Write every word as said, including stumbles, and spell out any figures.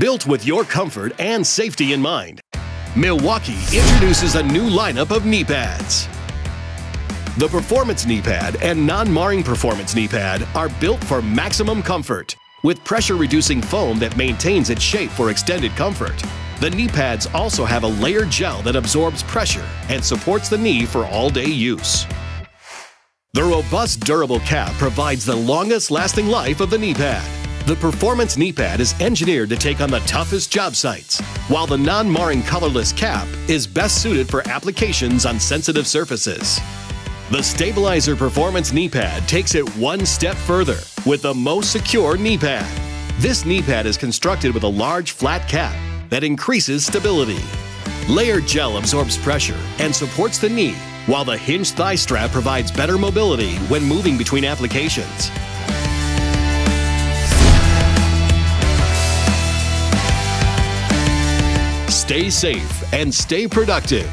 Built with your comfort and safety in mind, Milwaukee introduces a new lineup of knee pads. The Performance Knee Pad and Non-Marring Performance Knee Pad are built for maximum comfort, with pressure-reducing foam that maintains its shape for extended comfort. The knee pads also have a layered gel that absorbs pressure and supports the knee for all-day use. The robust, durable cap provides the longest-lasting life of the knee pad. The Performance Knee Pad is engineered to take on the toughest job sites, while the non-marring colorless cap is best suited for applications on sensitive surfaces. The Stabilizer Performance Knee Pad takes it one step further with the most secure knee pad. This knee pad is constructed with a large flat cap that increases stability. Layered gel absorbs pressure and supports the knee, while the hinged thigh strap provides better mobility when moving between applications. Stay safe and stay productive.